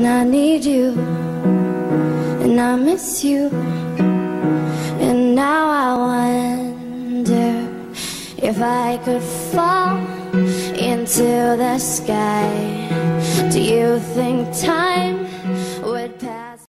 And I need you, and I miss you, and now I wonder if I could fall into the sky. Do you think time